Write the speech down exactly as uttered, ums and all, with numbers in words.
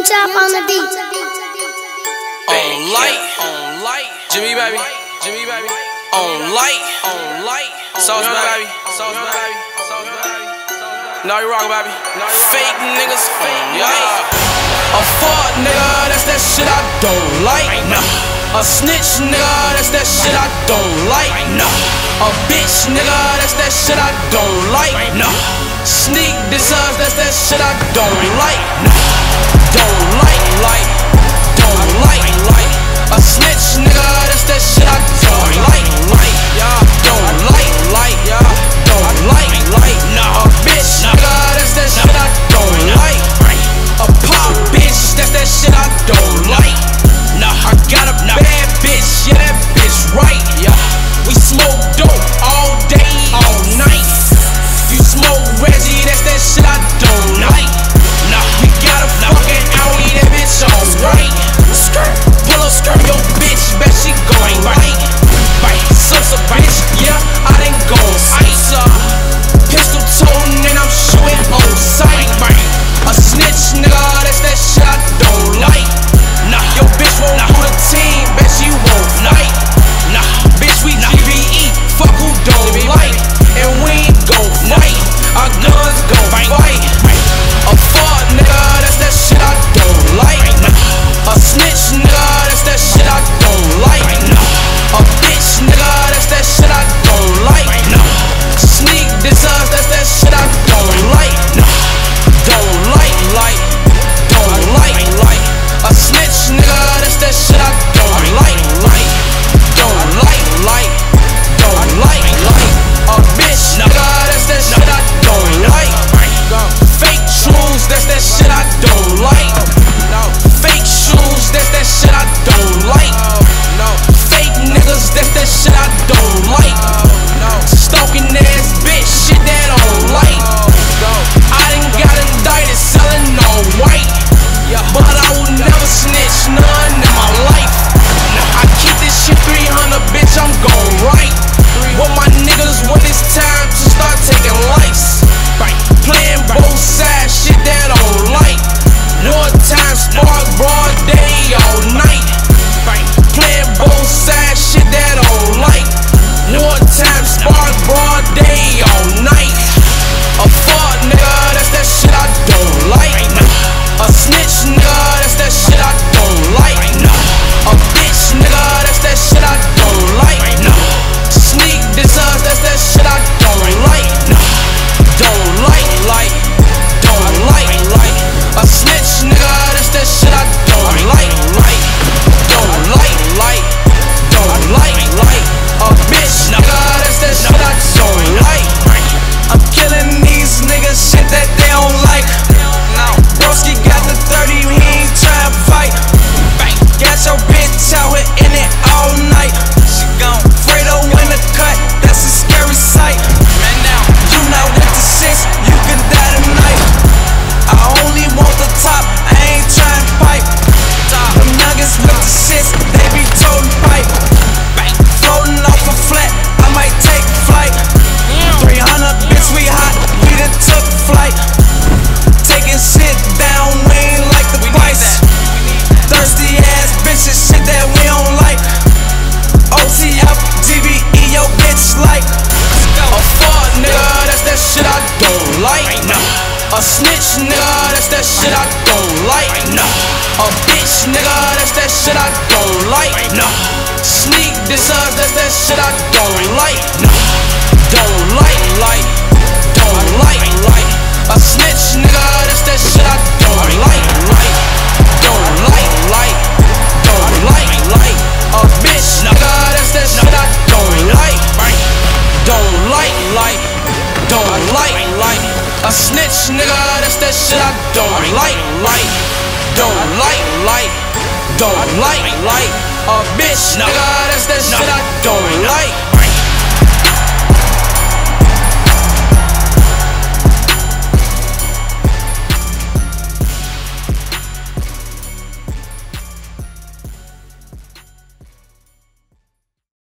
Young Chop on the beat. On light, on light, Jimmy baby, Jimmy baby. On light, on light, Sauce baby, Sauce baby, Sauce baby. No you wrong baby, fake niggas on light. A fuck nigga, that's that shit I don't like. Nah. A snitch nigga, that's that shit I don't like. Nah. A bitch nigga, that's that shit I don't like. Nah. Sneak this us, that's that shit I don't like. Nah. Don't like, like, don't like, like. A snitch, nigga, that's that shit I don't like, like. Don't like, like, don't like, like. A bitch, nigga, that's that shit I don't like. A pop bitch, that's that shit I don't like. I got a bad bitch, yeah, that bitch right. We smoke dope all day, all night. You smoke Reggie, that's that shit I don't like. We got a fucking Audi, that bitch alright. Skirt, pull up skirt, yo bitch, bet she going right. Bite, sucks a bitch, yeah, I done gone ice. Pistol toting and I'm shooting on sight. A snitch, nigga, that's that shit I don't like. Nah, yo bitch won't on a team, bet she won't fight. Nah, bitch we G B E, fuck who don't like. And we ain't gon' fight, our guns gon' fight. A fuck nigga, that's that shit I don't like. A snitch nigga, that's that shit I don't like. A bitch nigga, that's that shit I don't like. Sneak this us, that's that shit I don't like. Don't like, like, don't like, like. A snitch nigga, that's that shit I don't like, like. Don't like, like, don't like, like. A bitch nigga, that's that shit I don't like. Fake shoes, that's that shit I don't like. Fake shoes, that's that shit I don't like. Fake niggas, that's that shit I don't like. Stalking ass bitch, shit that I don't like. I done got indicted selling all white, but I will never snitch none in my life. I keep this shit three hundred, bitch, I'm gon' right. What my niggas want is time to start taking lights. Playing both sides, shit that I don't like. North time, spark, broad day, all night. Playing both sides, shit that I don't like. North time, spark, broad day, all night. A fuck nigga, that's that shit I don't like. A snitch nigga, that's that shit I don't like. A bitch nigga, that's that shit I don't like. Sneak this us, that's that shit I don't like. Don't like, like, don't like, like. A snitch nigga, that's that shit I don't like, like. Don't like, like, don't like, like. A bitch nigga, that's that shit I don't like. I'm killing these niggas, shit that they don't like. Broski got the thirty, he ain't tryna fight. Got your bitch out here in it all night. She gone. Fredo in the cut, that's a scary sight. Now with the shits, you can die tonight. I only want the top, I ain't trying to pipe. Them nuggets with the shits, they be toting pipe. Floating off a flat, I might take flight. three hundred, bitch, we hot, we done took flight. Taking shit down, we ain't like the price. Thirsty ass bitches, shit that we don't like. O T up, G B E, yo bitch like. A fuck nigga, that's that shit I don't like. A snitch nigga, that's that shit I don't like. A bitch nigga, that's that shit I don't like. Sneak this us, that's that shit I don't like. Don't like, like, don't like, like. A snitch nigga, that's that shit I don't like, like. Don't like, like, don't like, like. A bitch nigga, that's that shit I don't like. Don't like, like, don't like, like. A snitch nigga, that's that shit I don't like, like. Don't like, like, don't like, like. A bitch nigga, that's that shit I don't like.